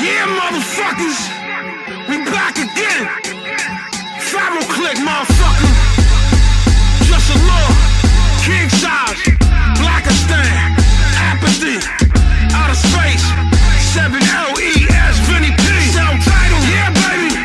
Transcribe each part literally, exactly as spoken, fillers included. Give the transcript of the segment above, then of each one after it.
Yeah, motherfuckers, we back again. Pharaoh click, motherfucker. Just a law, king size, Blackistan, apathy, outer space, seven L E S, Vinny P. Sound title, yeah, baby.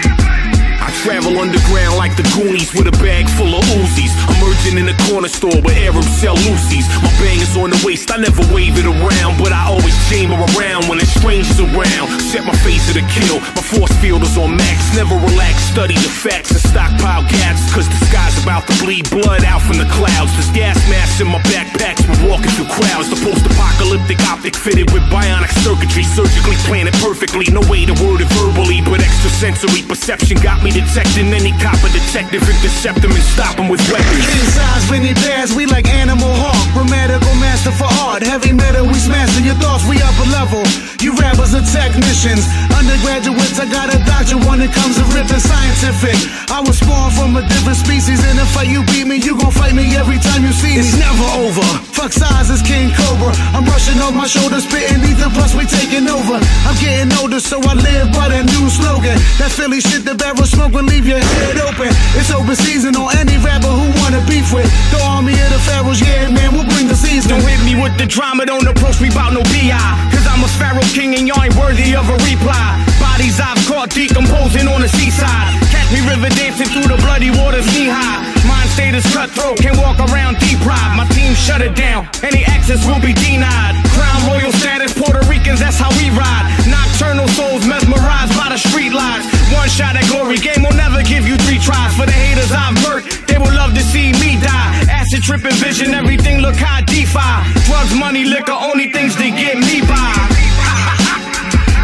I travel underground like the Goonies with a bag full of Uzis. Emerging in a corner store where Arabs sell Lucy's. My bang is on the waist, I never wave it around, but I always chamber around when it's strangers around. Set my face to the kill, my force field is on max. Never relax, study the facts and stockpile gaps, cause the sky's about to bleed blood out from the clouds. There's gas masks in my backpacks, we're walking through crowds. The post-apocalyptic optic fitted with bionic circuitry, surgically planted perfectly. No way to word it verbally, but extrasensory perception got me detecting any cop or detective and decept him and stop him with weapons. King size, Vinny Daz, we like Animal Hawk. Grammatical master for art, heavy metal, we smashing your thoughts, we up a level. You rappers are technicians, undergraduates, I got a doctor when it comes to ripping scientific. I was spawned from a different species, and if I, you beat me, you gon' fight me every time you see me. It's never over, fuck size, it's King Cobra. I'm rushing off my shoulders, spitting ether, plus we taking over. I'm getting older, so I live by that new slogan. That Philly shit, the barrel smoke will leave your head open. It's open season on any rapper who wanna beef with the army of the pharaohs, yeah man, we'll bring the season. Don't hit me with the drama, don't approach me bout no B I, cause I'm a pharaoh king and y'all ain't worthy of a reply. Bodies I've caught decomposing on the seaside, catch me river dancing through the bloody waters knee high. Mind state is cutthroat, can't walk around deprived. My team shut it down, any access will be denied. Crown royal status, Puerto Ricans, that's how we ride. Nocturnal souls mesmerized by the street lights. One shot at glory, game will never give you three tries. For the haters I've murked, they will love to see me die. Acid tripping vision, everything look high defy. Drugs, money, liquor, only things that get me by.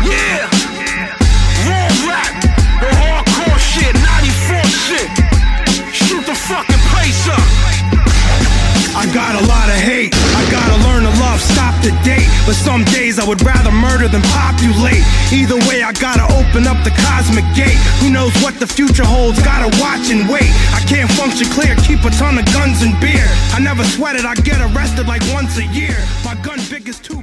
Yeah, raw rap, the hardcore shit, ninety-four shit. Shoot the fucking place up. I got a lot of hate, I gotta learn to love, stop the date. But some days I would rather murder than populate. Either way I gotta open up the cosmic gate. Who knows what the future holds, gotta watch and wait. I can't function clear, keep a ton of guns and beer. I never sweat it, I get arrested like once a year. My gun big is two